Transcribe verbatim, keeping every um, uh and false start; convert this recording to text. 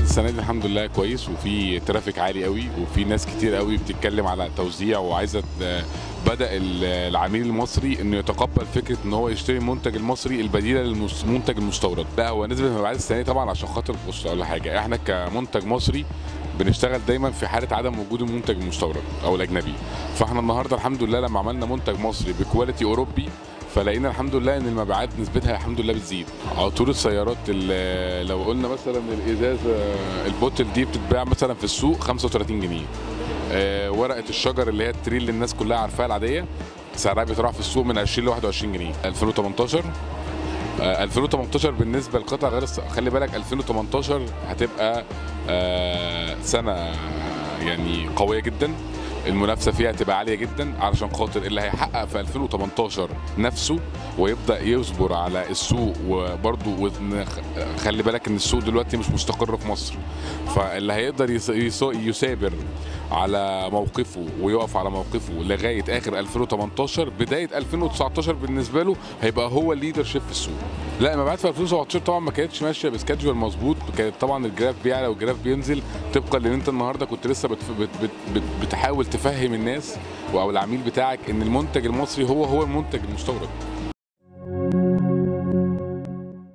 العقد السنه دي الحمد لله كويس، وفي ترافيك عالي قوي، وفي ناس كتير قوي بتتكلم على توزيع وعايزه بدا العميل المصري انه يتقبل فكره ان هو يشتري المنتج المصري البديله للمنتج المستورد. لا هو نسبه المبيعات السنه دي طبعا عشان خاطر بص اقول حاجه، احنا كمنتج مصري بنشتغل دايما في حاله عدم وجود المنتج المستورد او الاجنبي، فاحنا النهارده الحمد لله لما عملنا منتج مصري بكواليتي اوروبي فلقينا الحمد لله ان المبيعات نسبتها الحمد لله بتزيد. عطور السيارات لو قلنا مثلا الازازه البوتل دي بتتباع مثلا في السوق خمسة وتلاتين جنيه، ورقه الشجر اللي هي التريل اللي الناس كلها عارفاها العاديه سعرها بيتراوح في السوق من عشرين لواحد وعشرين جنيه. ألفين وتمنتاشر ألفين وتمنتاشر بالنسبه للقطع غير الص... خلي بالك ألفين وتمنتاشر هتبقى سنه يعني قويه جدا، المنافسه فيها تبقى عاليه جدا علشان خاطر اللي هيحقق في ألفين وتمنتاشر نفسه ويبدا يصبر على السوق. وبرده خلي بالك ان السوق دلوقتي مش مستقر في مصر، فاللي هيقدر يثابر على موقفه ويقف على موقفه لغايه اخر ألفين وتمنتاشر بدايه ألفين وتسعتاشر بالنسبه له هيبقى هو الليدر شيب في السوق. لا المبيعات في ألفين وسبعتاشر طبعا ما كانتش ماشيه بسكادجول مظبوط، كانت طبعا الجراف بيعلى والجراف بينزل طبقا لان انت النهارده كنت لسه بت بت بت بت بتحاول تفهم الناس او العميل بتاعك ان المنتج المصري هو هو المنتج المستورد.